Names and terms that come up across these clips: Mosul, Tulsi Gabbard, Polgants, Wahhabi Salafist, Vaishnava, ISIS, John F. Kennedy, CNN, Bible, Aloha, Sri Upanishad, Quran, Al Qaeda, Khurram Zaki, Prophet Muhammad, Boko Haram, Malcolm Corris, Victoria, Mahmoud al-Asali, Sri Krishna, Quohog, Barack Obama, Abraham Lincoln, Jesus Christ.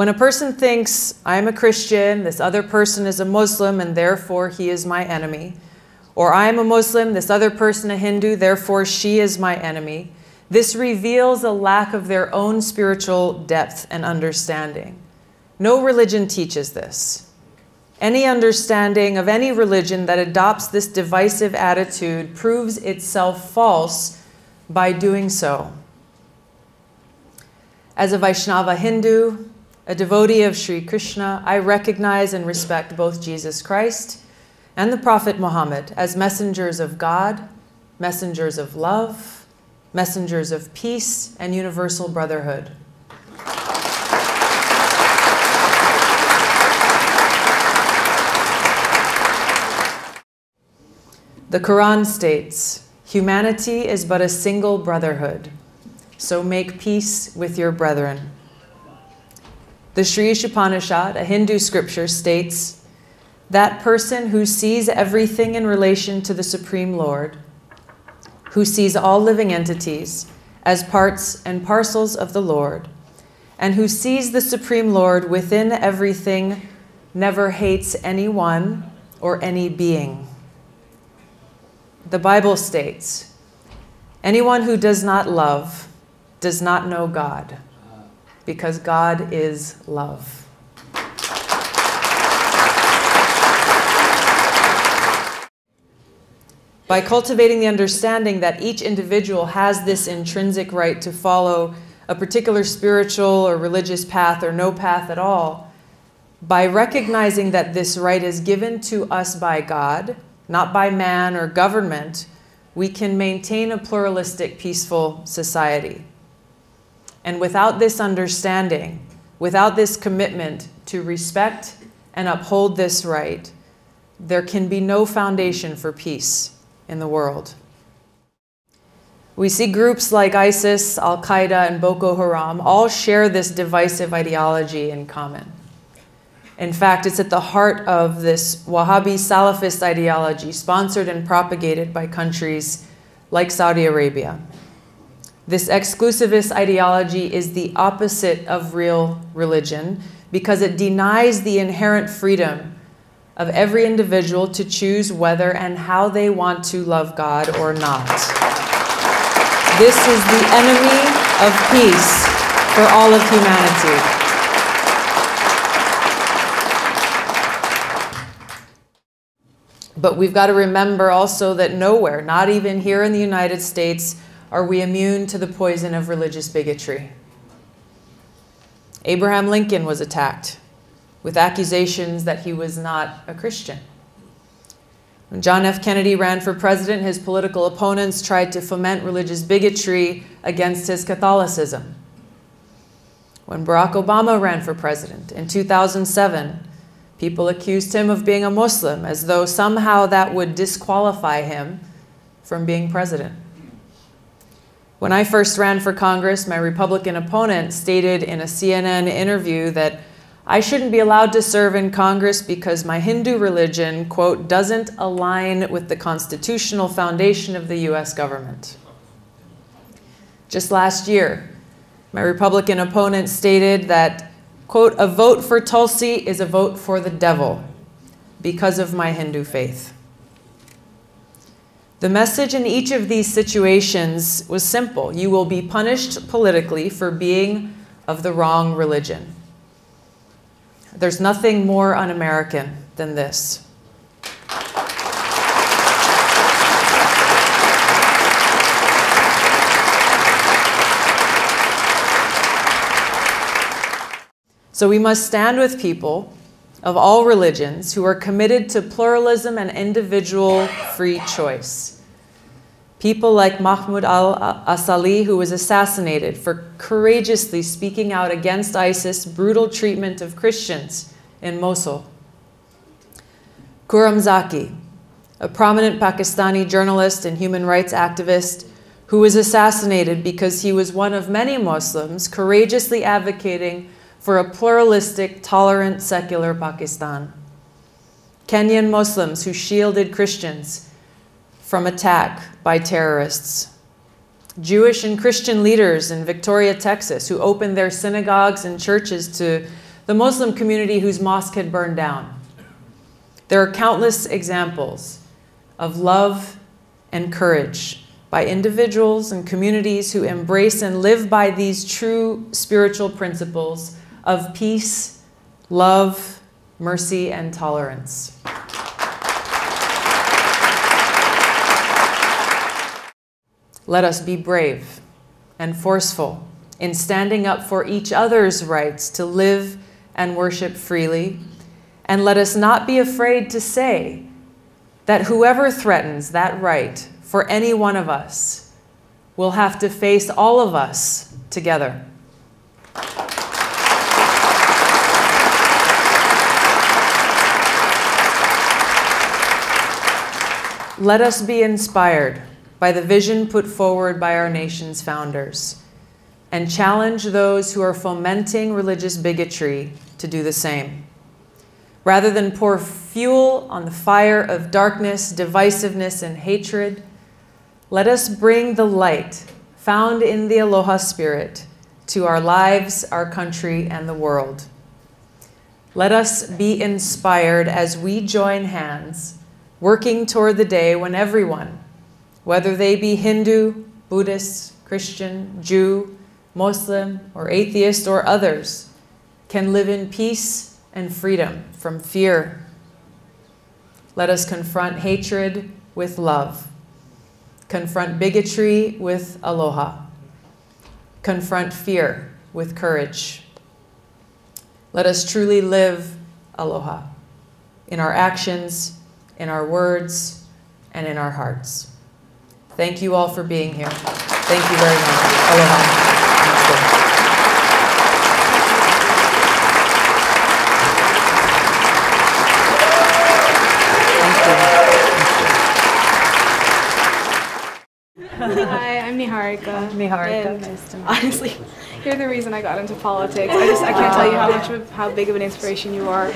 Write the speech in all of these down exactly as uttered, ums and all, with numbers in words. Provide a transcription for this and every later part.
When a person thinks, I'm a Christian, this other person is a Muslim, and therefore he is my enemy, or I'm a Muslim, this other person a Hindu, therefore she is my enemy, this reveals a lack of their own spiritual depth and understanding. No religion teaches this. Any understanding of any religion that adopts this divisive attitude proves itself false by doing so. As a Vaishnava Hindu, a devotee of Sri Krishna, I recognize and respect both Jesus Christ and the Prophet Muhammad as messengers of God, messengers of love, messengers of peace and universal brotherhood. The Quran states, humanity is but a single brotherhood, so make peace with your brethren. The Sri Upanishad, a Hindu scripture, states, that person who sees everything in relation to the Supreme Lord, who sees all living entities as parts and parcels of the Lord, and who sees the Supreme Lord within everything, never hates anyone or any being. The Bible states, anyone who does not love does not know God, because God is love. By cultivating the understanding that each individual has this intrinsic right to follow a particular spiritual or religious path or no path at all, by recognizing that this right is given to us by God, not by man or government, we can maintain a pluralistic, peaceful society. And without this understanding, without this commitment to respect and uphold this right, there can be no foundation for peace in the world. We see groups like ISIS, Al Qaeda, and Boko Haram all share this divisive ideology in common. In fact, it's at the heart of this Wahhabi Salafist ideology sponsored and propagated by countries like Saudi Arabia. This exclusivist ideology is the opposite of real religion because it denies the inherent freedom of every individual to choose whether and how they want to love God or not. This is the enemy of peace for all of humanity. But we've got to remember also that nowhere, not even here in the United States, are we immune to the poison of religious bigotry. Abraham Lincoln was attacked with accusations that he was not a Christian. When John F. Kennedy ran for president, his political opponents tried to foment religious bigotry against his Catholicism. When Barack Obama ran for president in two thousand seven, people accused him of being a Muslim, as though somehow that would disqualify him from being president. When I first ran for Congress, my Republican opponent stated in a C N N interview that I shouldn't be allowed to serve in Congress because my Hindu religion, quote, doesn't align with the constitutional foundation of the U S government. Just last year, my Republican opponent stated that, quote, a vote for Tulsi is a vote for the devil because of my Hindu faith. The message in each of these situations was simple. You will be punished politically for being of the wrong religion. There's nothing more un-American than this. So we must stand with people of all religions who are committed to pluralism and individual free choice. People like Mahmoud al-Asali, who was assassinated for courageously speaking out against ISIS' brutal treatment of Christians in Mosul. Khurram Zaki, a prominent Pakistani journalist and human rights activist, who was assassinated because he was one of many Muslims courageously advocating for a pluralistic, tolerant, secular Pakistan. Kenyan Muslims who shielded Christians from attack by terrorists. Jewish and Christian leaders in Victoria, Texas, who opened their synagogues and churches to the Muslim community whose mosque had burned down. There are countless examples of love and courage by individuals and communities who embrace and live by these true spiritual principles of peace, love, mercy, and tolerance. Let us be brave and forceful in standing up for each other's rights to live and worship freely. And let us not be afraid to say that whoever threatens that right for any one of us will have to face all of us together. Let us be inspired by the vision put forward by our nation's founders and challenge those who are fomenting religious bigotry to do the same. Rather than pour fuel on the fire of darkness, divisiveness, and hatred, let us bring the light found in the Aloha spirit to our lives, our country, and the world. Let us be inspired as we join hands, working toward the day when everyone, whether they be Hindu, Buddhist, Christian, Jew, Muslim, or atheist, or others, can live in peace and freedom from fear. Let us confront hatred with love. Confront bigotry with aloha. Confront fear with courage. Let us truly live aloha in our actions, in our words, and in our hearts. Thank you all for being here. Thank you very much. Aloha. Miharika. Nice to meet you. Honestly, you're the reason I got into politics. I just I can't tell you how much of, how big of an inspiration you are.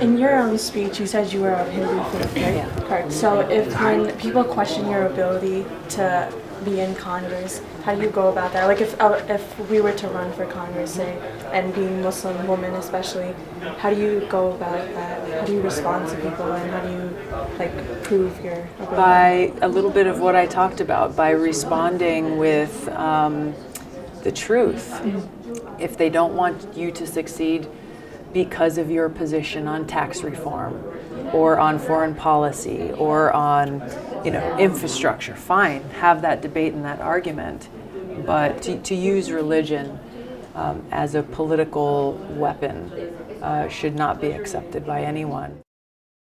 In your own speech, you said you were of Hindu faith, right? Yeah. Correct. So if when people question your ability to be in Congress, how do you go about that? Like if uh, if we were to run for Congress, say, and being Muslim women especially, how do you go about that? How do you respond to people, and how do you like prove your ability? By a little bit of what I talked about, by responding with um, the truth. Mm-hmm. If they don't want you to succeed because of your position on tax reform, or on foreign policy, or on, you know, infrastructure, fine, have that debate and that argument. But to, to use religion um, as a political weapon uh, should not be accepted by anyone.